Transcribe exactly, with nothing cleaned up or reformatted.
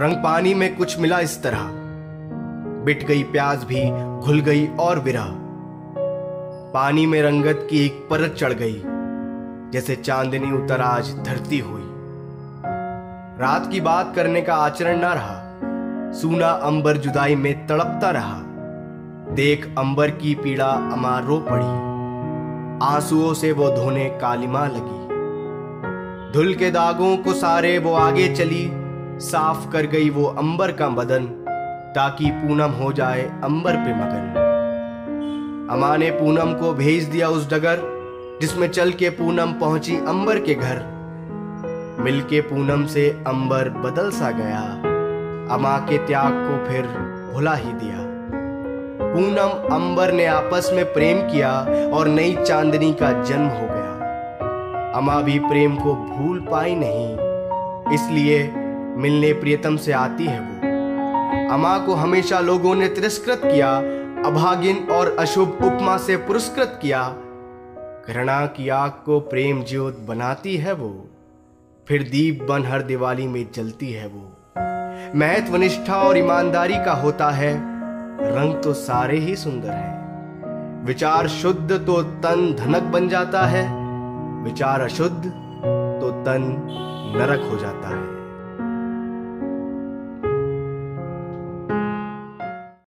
रंग पानी में कुछ मिला इस तरह, बिट गई प्यास भी, घुल गई और विरह। पानी में रंगत की एक परत चढ़ गई, जैसे चांदनी उतर आज धरती हुई। रात की बात करने का आचरण ना रहा, सूना अंबर जुदाई में तड़पता रहा। देख अंबर की पीड़ा अमार रो पड़ी, आंसुओं से वो धोने कालिमा लगी। धुल के दागों को सारे वो आगे चली, साफ कर गई वो अंबर का बदन, ताकि पूनम हो जाए अंबर पे मगन। अमा ने पूनम को भेज दिया उस डगर, जिसमें चल के पूनम पहुंची अंबर के घर। मिलके पूनम से अंबर बदल सा गया, अमा के त्याग को फिर भुला ही दिया। पूनम अंबर ने आपस में प्रेम किया और नई चांदनी का जन्म हो गया। अमा भी प्रेम को भूल पाई नहीं, इसलिए मिलने प्रियतम से आती है वो। अमा को हमेशा लोगों ने तिरस्कृत किया, अभागिन और अशुभ उपमा से पुरस्कृत किया। घृणा की आग को प्रेम ज्योत बनाती है वो, फिर दीप बन हर दिवाली में जलती है वो। महत्व, निष्ठा और ईमानदारी का होता है, रंग तो सारे ही सुंदर हैं। विचार शुद्ध तो तन धनक बन जाता है, विचार अशुद्ध तो तन नरक हो जाता है।